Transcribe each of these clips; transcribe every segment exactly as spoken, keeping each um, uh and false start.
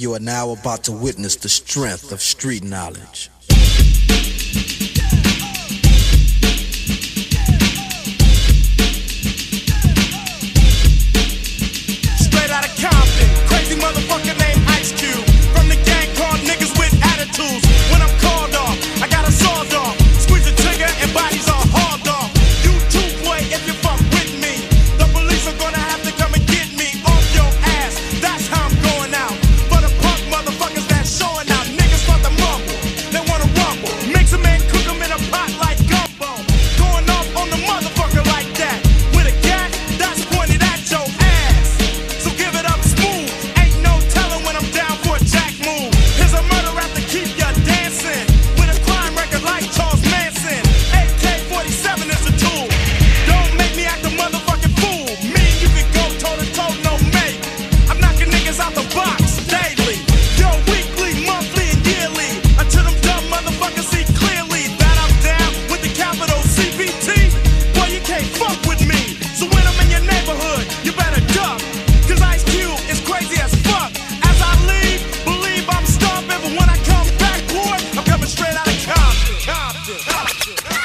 You are now about to witness the strength of street knowledge. Straight out of Compton, crazy motherfucker named Ice Cube. From the gang called niggas with attitudes. When I'm called off, I got a sawed off. Squeeze the trigger and bodies are hauled off. You too, boy, if you fuck with me. The police are gonna have to come and get me off your ass. That's how I'm going out. But the punk motherfuckers that's showing out. Niggas want to mumble, they wanna rumble. Mix them and cook them in a pot like gumbo. Going off on the motherfucker like that. With a gat that's pointed at your ass. So give it up smooth. Ain't no telling when I'm down for a jack move. Here's a murder rap to keep you dancing. With a crime record like Charles Manson. A K forty-seven is a tool. Don't make me act a motherfucking fool. Me and you can go toe to toe, no mate. I'm knocking niggas out the box daily. Yo, weekly, monthly, and yearly. Until them dumb motherfuckers see clearly that I'm down with the capital C B T. Boy, you can't fuck with me. So when I'm in your neighborhood, you better duck. Cause Ice Cube is crazy as fuck. As I leave, believe I'm stomping. But when I come back, boy, I'm coming straight out of Compton. Compton. Compton.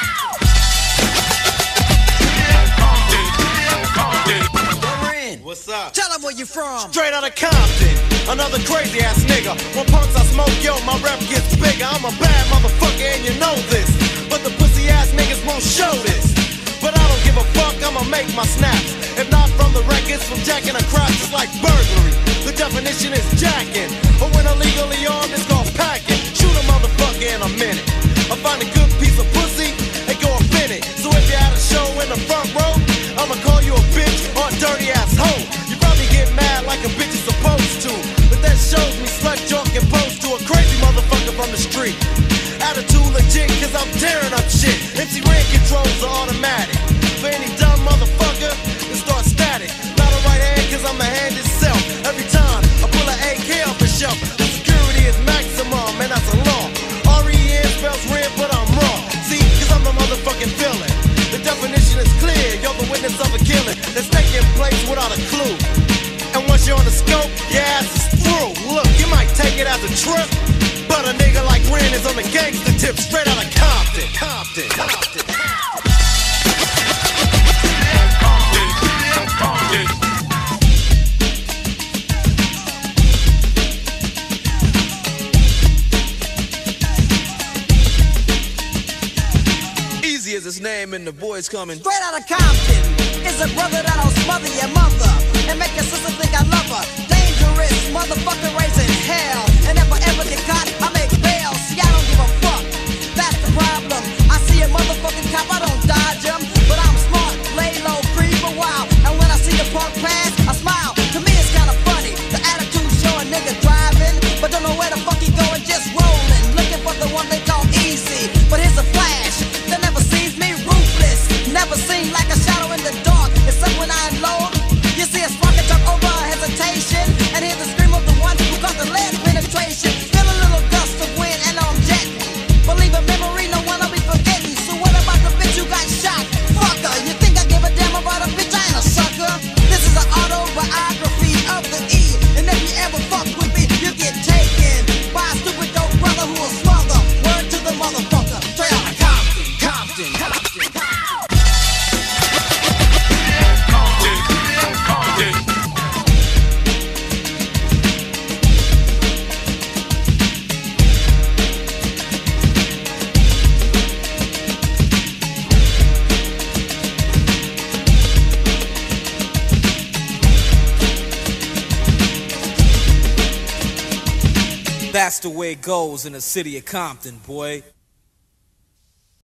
What's up? Tell them where you from. Straight out of Compton, another crazy ass nigga. When punks I smoke, yo, my rep gets bigger. I'm a bad motherfucker and you know this. But the pussy ass niggas won't show this. But I don't give a fuck, I'ma make my snaps. If not from the records, from jacking a crop, it's like burglary. The definition is jacking. But when illegally armed, it's called packing. Shoot a motherfucker in a minute. I find a good piece of pussy and go offend it. So if you're at a show in the front row, I'ma call you a bitch or a dirty ass hoe. You probably get mad like a bitch is supposed to. But that shows me slut junk and pose to a crazy motherfucker from the street. Attitude legit, cause I'm tearing up shit. M C Ren controls are automatic. For any dumb motherfucker, it starts static. Not a right hand, cause I'm a hand itself. Every time I pull an A K off the shelf, the security is maximum, and that's a law. R E N spells Ren, but I'm wrong. See, cause I'm the motherfucking villain. The definition is clear, you're the witness of a killing that's taking place without a clue. And once you're on the scope, your ass is through. Look, you might take it as a trip, but a nigga like Ren is on the gangster tip. Straight out of Compton, Compton, Compton. Easy as his name and the boys coming. Straight out of Compton is a brother that'll smother your mother and make your sister think I love her. Dangerous motherfucker raising hell. And if I ever get caught, I make bail. See, I don't give a fuck. That's the problem. I see a motherfucking cop, I don't dodge him. But I'm smart, lay low, breathe a while. And when I see the punk pass, I smile. To me, it's kinda funny. The attitude show a nigga driving, but don't know where the fuck he going, just rolling. Looking for the one they call easy. But here's a flash that never sees me ruthless. Never seen like a shadow in the dark. Except when I unload, you see a spark and jump over a hesitation. And hear the scream of the one who got the lead. Feel a little gust of wind and I'm jetting. Believe a memory, no one I'll be forgetting. So what about the bitch who got shot? Fucker, you think I give a damn about a bitch? I ain't a sucker. This is an autobiography of the E. And if you ever fuck with me, you get taken by a stupid dope brother who will smother. Word to the motherfucker. Straight out of Compton, Compton, Compton. That's the way it goes in the city of Compton, boy.